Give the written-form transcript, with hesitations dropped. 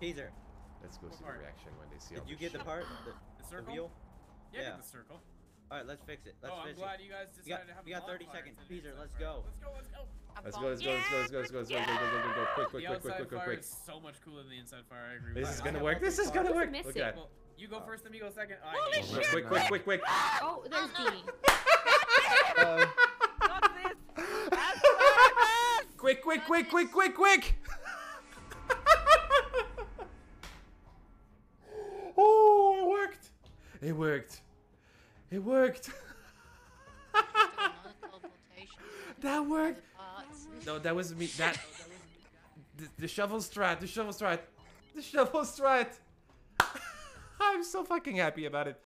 Taser. Let's go see the reaction when they see all the shit. Did you get the part? The circle? The wheel? Yeah, I get the circle. Alright, let's fix it. Let's fix it. Oh, I'm glad you guys decided to have a long part. We got 30 seconds. Taser, let's go. Let's go, let's go. Let's go. Quick. Is so much cooler than the inside fire, I agree with you. This is gonna work. This is gonna work. Look at that. You go first, then you go second. Holy shit! Quick. Oh, there's D. Quick! Oh, it worked. That worked. No, that was me. That the shovel strat. I'm so fucking happy about it.